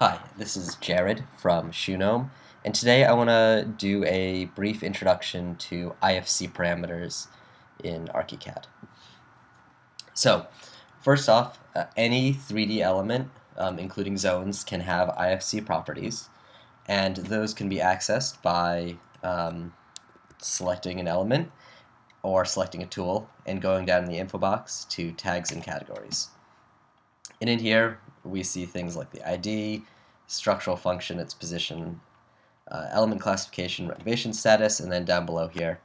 Hi, this is Jared from Shoegnome, and today I want to do a brief introduction to IFC parameters in ArchiCAD. So, first off, any 3D element, including zones, can have IFC properties, and those can be accessed by selecting an element or selecting a tool and going down in the info box to tags and categories. And in here, we see things like the ID, structural function, its position, element classification, renovation status, and then down below here,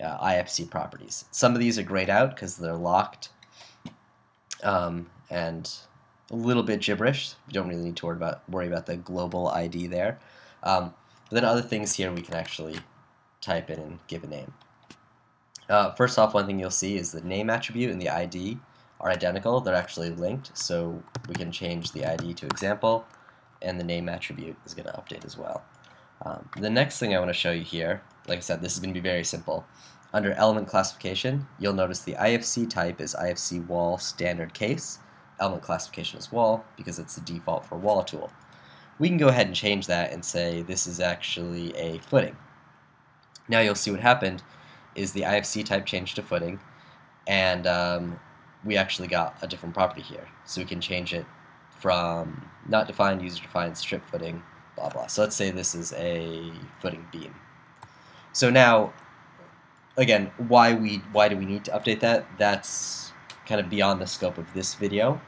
IFC properties. Some of these are grayed out because they're locked and a little bit gibberish. You don't really need to worry about the global ID there. But then other things here we can actually type in and give a name. First off, one thing you'll see is the name attribute and the ID are identical. They're actually linked, so we can change the ID to example, and the name attribute is going to update as well. The next thing I want to show you here, like I said, this is going to be very simple. Under element classification, you'll notice the IFC type is IFC wall standard case. Element classification is wall because it's the default for wall tool. We can go ahead and change that and say this is actually a footing. Now you'll see what happened is the IFC type changed to footing, and we actually got a different property here. So we can change it from not defined, user defined, strip footing, blah blah. So let's say this is a footing beam. So now, again, why do we need to update that? That's kind of beyond the scope of this video.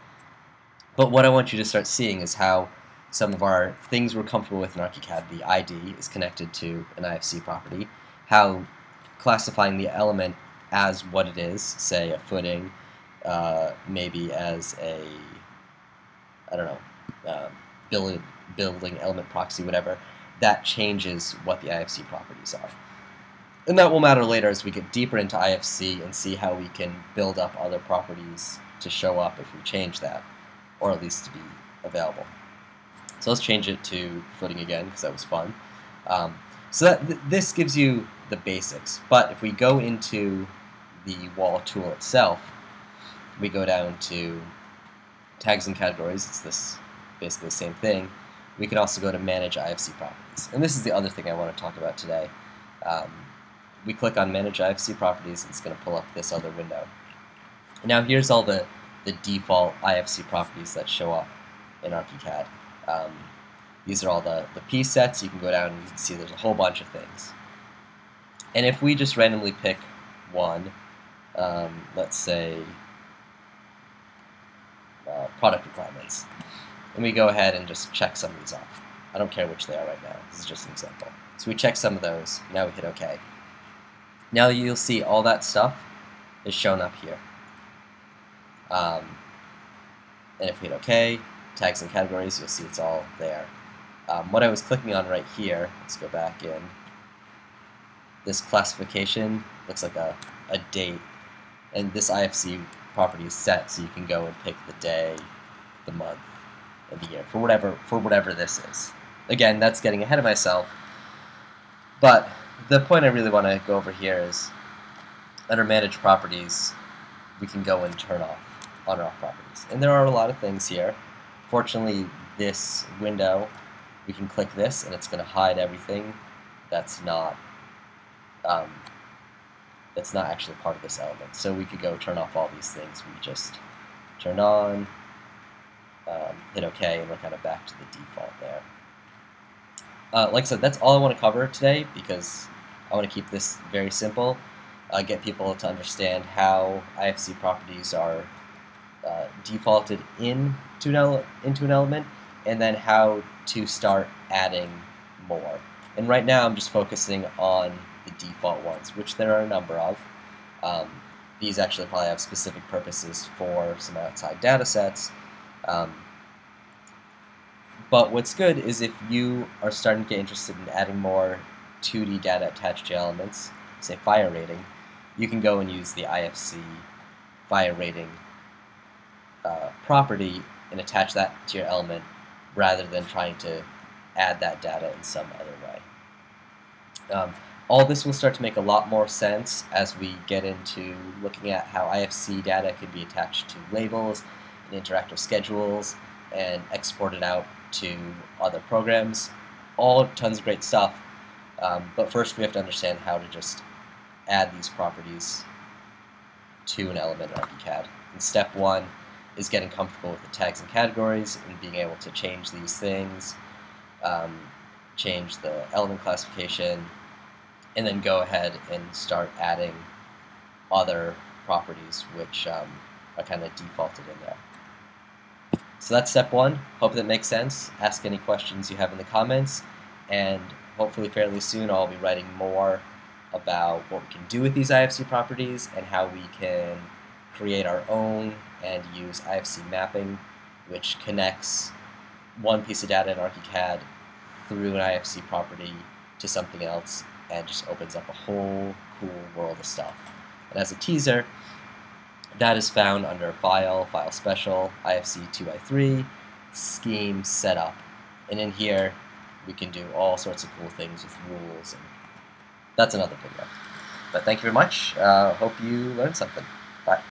But what I want you to start seeing is how some of our things we're comfortable with in ArchiCAD, the ID is connected to an IFC property, how classifying the element as what it is, say a footing, maybe as a, I don't know, building element proxy, whatever, that changes what the IFC properties are. And that will matter later as we get deeper into IFC and see how we can build up other properties to show up if we change that, or at least to be available. So let's change it to footing again, because that was fun. So that this gives you the basics, but if we go into the wall tool itself, we go down to tags and categories. It's this basically the same thing. We can also go to manage IFC properties, and this is the other thing I want to talk about today. We click on manage IFC properties, and it's going to pull up this other window. Now here's all the default IFC properties that show up in ArchiCAD. These are all the piece sets. You can go down and you can see there's a whole bunch of things. And if we just randomly pick one, let's say product requirements, and we go ahead and just check some of these off. I don't care which they are right now, this is just an example. So we check some of those, now we hit OK. Now you'll see all that stuff is shown up here. And if we hit OK, tags and categories, you'll see it's all there. What I was clicking on right here, let's go back in, this classification looks like a date, and this IFC property is set, so you can go and pick the day, the month, and the year for whatever this is. Again, that's getting ahead of myself, but the point I really want to go over here is under manage properties, we can go and turn off on or off properties, and there are a lot of things here. Fortunately, this window, we can click this and it's going to hide everything that's not actually part of this element. So we could go turn off all these things. We just turn on, hit OK, and we're kind of back to the default there. Like I said, that's all I want to cover today because I want to keep this very simple, get people to understand how IFC properties are defaulted into an element, and then how to start adding more. And right now I'm just focusing on the default ones, which there are a number of. These actually probably have specific purposes for some outside data sets. But what's good is if you are starting to get interested in adding more 2D data attached to elements, say fire rating, you can go and use the IFC fire rating property and attach that to your element rather than trying to add that data in some other way. All this will start to make a lot more sense as we get into looking at how IFC data could be attached to labels and interactive schedules and export it out to other programs. All tons of great stuff, but first we have to understand how to just add these properties to an element in ArchiCAD. And step one is getting comfortable with the tags and categories and being able to change these things, change the element classification, and then go ahead and start adding other properties which are kind of defaulted in there. So that's step one. Hope that makes sense. Ask any questions you have in the comments, and hopefully fairly soon I'll be writing more about what we can do with these IFC properties and how we can create our own and use IFC mapping, which connects one piece of data in ArchiCAD through an IFC property to something else and just opens up a whole cool world of stuff. And as a teaser, that is found under File, File Special, IFC 2x3, Scheme Setup. And in here, we can do all sorts of cool things with rules. And that's another video. But thank you very much. Hope you learned something.